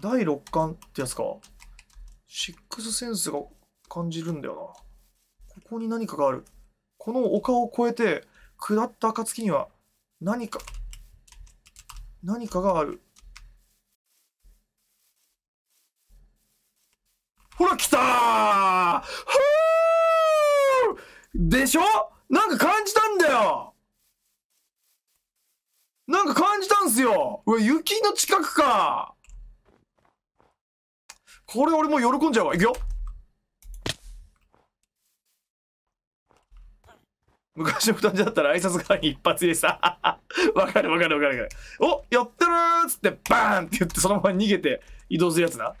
第6巻ってやつか。シックスセンスが感じるんだよな。ここに何かがある。この丘を越えて下った暁には何かがある。ほら来たー！はー！でしょ？なんか感じたんだよ！なんか感じたんすよ！うわ、雪の近くか！これ俺もう喜んじゃうわ。いくよ。昔の誕生だったら挨拶代わりに一発でさ。わかる。お、やってるーっつってバーンって言ってそのまま逃げて移動するやつな。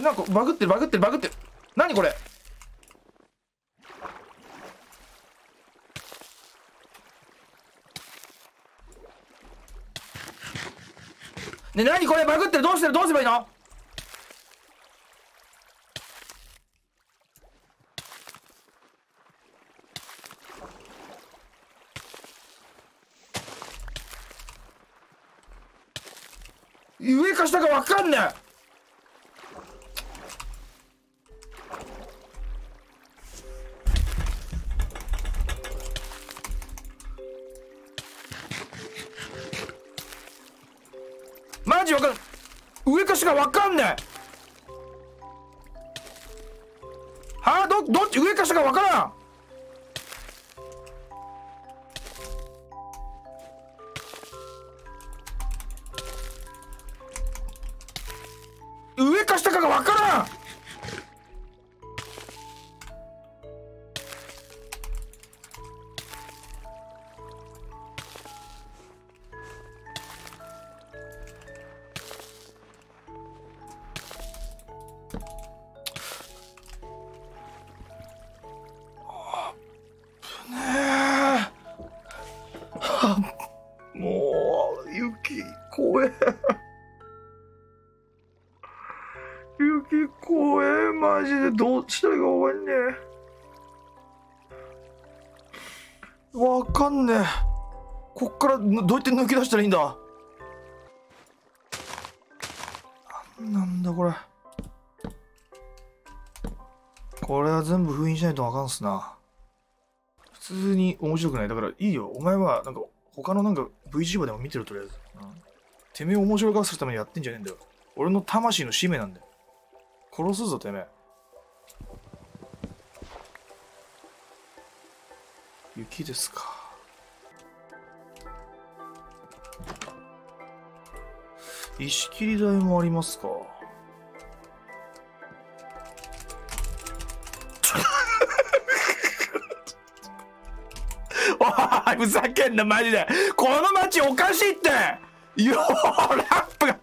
なんかバグってる。何これ。ね、何これバグってる。どうすればいいの。上か下かわかんねえ。上かしか分かんねえ。はあ、どっち上かしか分からん。上か下かが分からん。マジでどうしたらいいか分かんねえ。こっからどうやって抜け出したらいいんだ。なんだこれ。これは全部封印しないと分かんすな。普通に面白くない。だからいいよ。お前はなんか他のなんか VTuber でも見てるとりあえず。てめえを面白がらせるためにやってんじゃねえんだよ。俺の魂の使命なんだよ。殺すぞてめえ。雪ですか。石切り台もありますか。おいふざけんなマジで。この町おかしいってよ。ラップが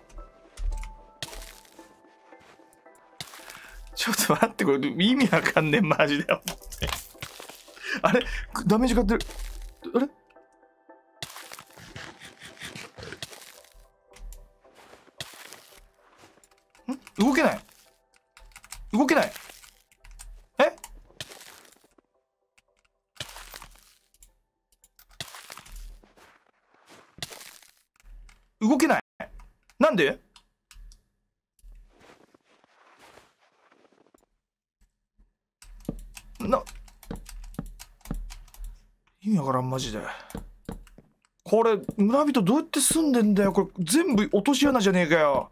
ちょっと待って、これ意味わかんねえマジで。あれダメージ買ってる。あれん、動けない。え、動けない。なんでな、意味わからんマジで。これ村人どうやって住んでんだよ。これ全部落とし穴じゃねえかよ。